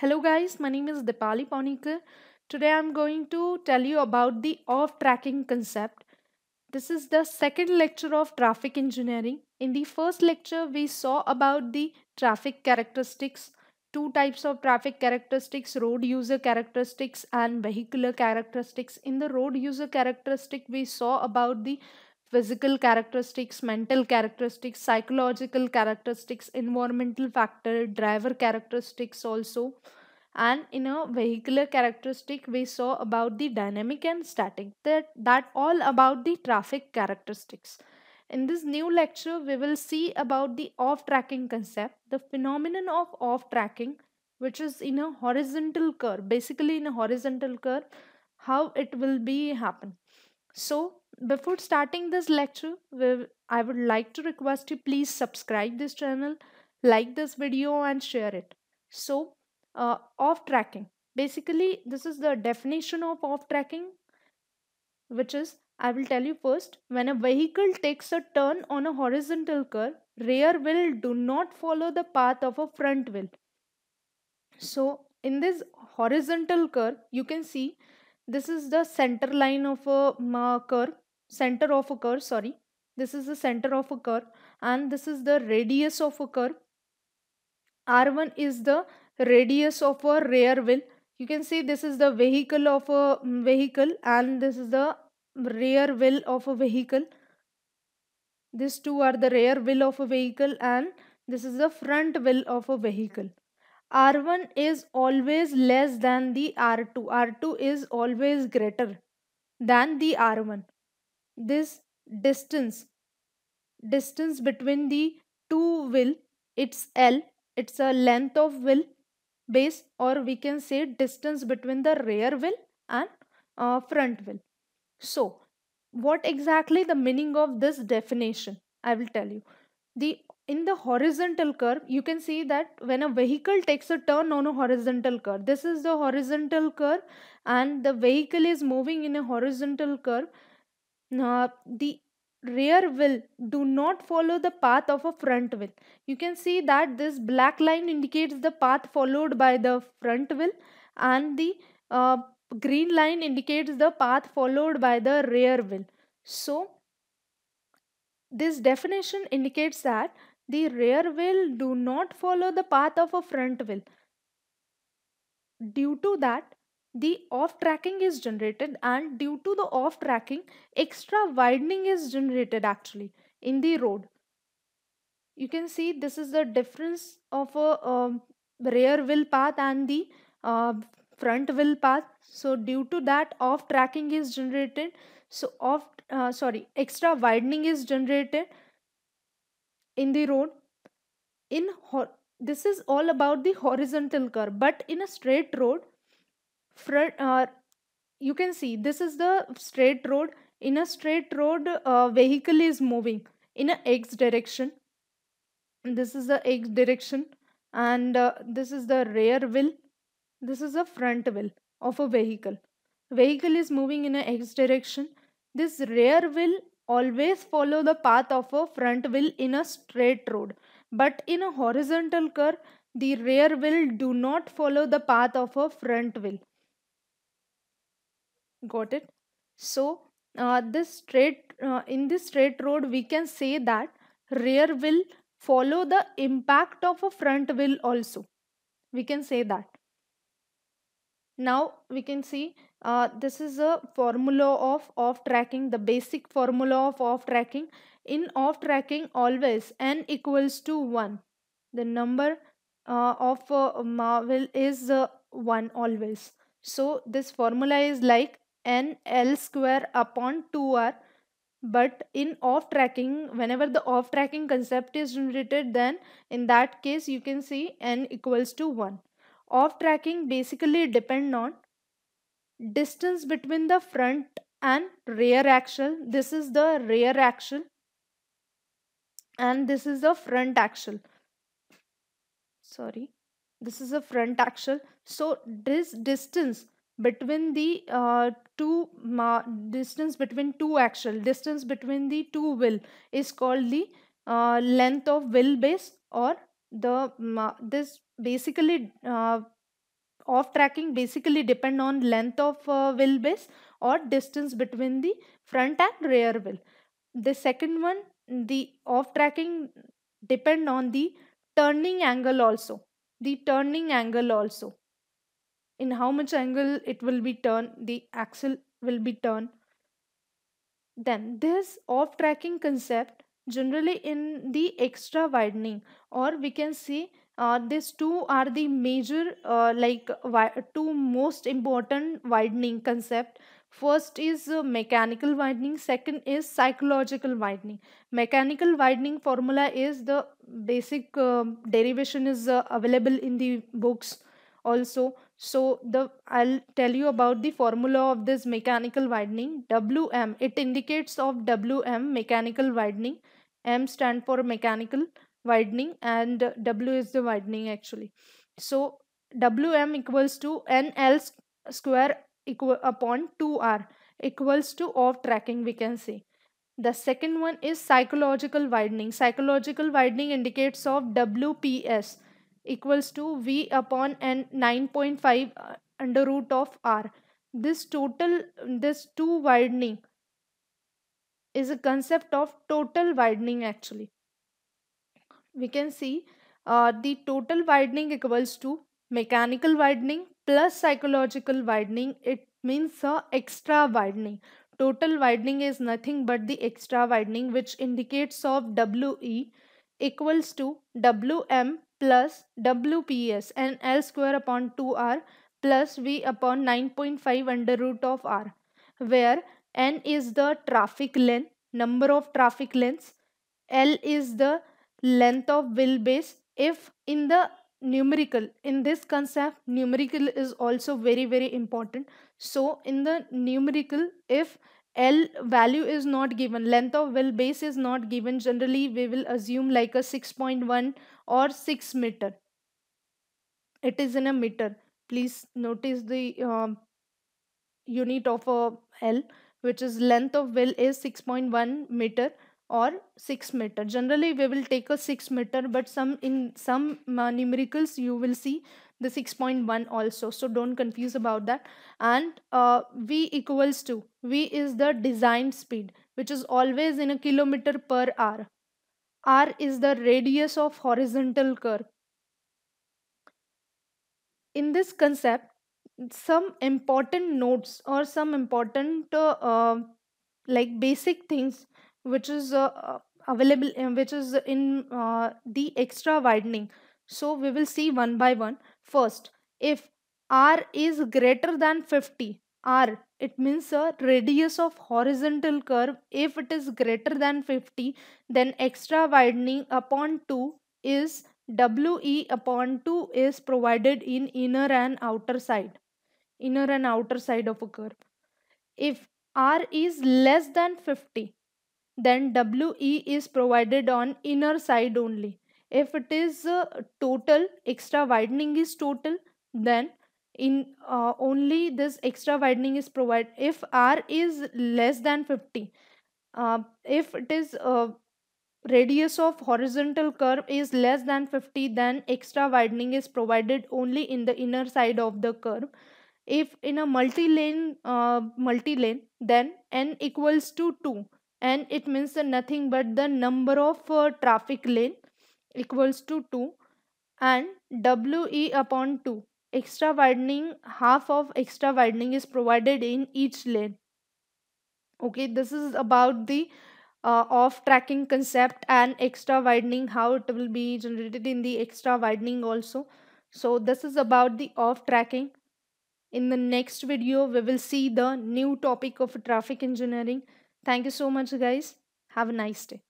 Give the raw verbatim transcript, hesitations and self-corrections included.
Hello guys, my name is Dipali Paunikar. Today I am going to tell you about the off-tracking concept. This is the second lecture of traffic engineering. In the first lecture, we saw about the traffic characteristics, two types of traffic characteristics, road user characteristics and vehicular characteristics. In the road user characteristic, we saw about the physical characteristics, mental characteristics, psychological characteristics, environmental factor, driver characteristics also. And in a vehicular characteristic, we saw about the dynamic and static. That, that all about the traffic characteristics. In this new lecture, we will see about the off-tracking concept, the phenomenon of off-tracking, which is in a horizontal curve, basically in a horizontal curve, how it will be happen. So, before starting this lecture, I would like to request you please subscribe this channel, like this video and share it. So, uh, off-tracking. Basically, this is the definition of off-tracking, which is, I will tell you first, when a vehicle takes a turn on a horizontal curve, rear wheel do not follow the path of a front wheel. So, in this horizontal curve, you can see this is the center line of a uh, curve. Center of a curve, sorry. This is the center of a curve and this is the radius of a curve. R one is the radius of a rear wheel. You can see this is the vehicle of a vehicle and this is the rear wheel of a vehicle. These two are the rear wheel of a vehicle and this is the front wheel of a vehicle. R one is always less than the R two. R two is always greater than the R one. This distance, distance between the two wheel, it's L. It's a length of wheel base, or we can say distance between the rear wheel and uh, front wheel. So, what exactly the meaning of this definition? I will tell you. The In the horizontal curve, you can see that when a vehicle takes a turn on a horizontal curve, this is the horizontal curve and the vehicle is moving in a horizontal curve. Uh, the rear wheel do not follow the path of a front wheel. You can see that this black line indicates the path followed by the front wheel and the uh, green line indicates the path followed by the rear wheel. So, this definition indicates that the rear wheel do not follow the path of a front wheel. Due to that, the off-tracking is generated and due to the off-tracking, extra widening is generated actually in the road. You can see this is the difference of a um, rear wheel path and the uh, front wheel path. So due to that, off-tracking is generated. So off, uh, sorry, extra widening is generated in the road. In this is all about the horizontal curve, but in a straight road, front, uh, you can see this is the straight road. In a straight road, uh, vehicle is moving in a x direction. This is the x direction, and uh, this is the rear wheel. This is the front wheel of a vehicle. Vehicle is moving in a x direction. This rear wheel always follow the path of a front wheel in a straight road. But in a horizontal curve, the rear wheel do not follow the path of a front wheel. Got it? So, uh, this straight uh, in this straight road, we can say that rear wheel follow the impact of a front wheel also. We can say that. Now, we can see uh, this is a formula of off-tracking, the basic formula of off-tracking. In off-tracking, always n equals to one. The number uh, of uh, marvel is uh, one always. So, this formula is like n L square upon two R. But in off-tracking, whenever the off-tracking concept is generated, then in that case, you can see n equals to one. Off-tracking basically depend on distance between the front and rear axle. This is the rear axle and this is the front axle. Sorry, this is the front axle. So this distance between the uh, two uh, distance between two axle, distance between the two wheel is called the uh, length of wheel base or the uh, this. Basically, uh, off tracking basically depend on length of uh, wheel base or distance between the front and rear wheel. The second one, the off tracking depend on the turning angle also. The turning angle also. In how much angle it will be turned, the axle will be turned. Then this off tracking concept generally in the extra widening, or we can say uh, these two are the major uh, like two most important widening concept. First is uh, mechanical widening, second is psychological widening. Mechanical widening formula is the basic uh, derivation is uh, available in the books also. So the I'll tell you about the formula of this mechanical widening. W M, it indicates of W M mechanical widening. M stand for mechanical widening and W is the widening actually. So W M equals to N L square equal upon two R equals to off tracking, we can say. The second one is psychological widening. Psychological widening indicates of W P S equals to V upon N nine point five uh, under root of R. This total, this two widening is a concept of total widening actually. We can see uh, the total widening equals to mechanical widening plus psychological widening. It means uh, extra widening. Total widening is nothing but the extra widening, which indicates of W E equals to W M plus W P S and L square upon two R plus V upon nine point five under root of R, where N is the traffic lane, number of traffic lanes, L is the length of wheelbase. If in the numerical, in this concept numerical is also very very important. So in the numerical, if L value is not given, length of wheelbase is not given, generally we will assume like a six point one or six meter. It is in a meter. Please notice the uh, unit of a L, which is length of wheel is six point one meter or six meter. Generally we will take a six meter, but some in some uh, numericals you will see the six point one also, so don't confuse about that. And uh, V equals to, V is the design speed, which is always in a kilometer per hour. R is the radius of horizontal curve. In this concept, some important notes or some important uh, uh, like basic things which is uh, available, which is in uh, the extra widening. So we will see one by one. First, if R is greater than fifty, R, it means a radius of horizontal curve. If it is greater than fifty, then extra widening upon two is W E upon two is provided in inner and outer side, inner and outer side of a curve. If R is less than fifty, then W E is provided on inner side only. If it is uh, total, extra widening is total, then in uh, only this extra widening is provided. If R is less than fifty, uh, if it is uh, radius of horizontal curve is less than fifty, then extra widening is provided only in the inner side of the curve. If in a multi-lane, uh, multi-lane, then N equals to two, and it means uh, nothing but the number of uh, traffic lane equals to two, and W E upon two. Extra widening, half of extra widening is provided in each lane. Okay, this is about the uh, off tracking concept and extra widening, how it will be generated in the extra widening also. So this is about the off tracking. In the next video we will see the new topic of traffic engineering. Thank you so much guys. Have a nice day.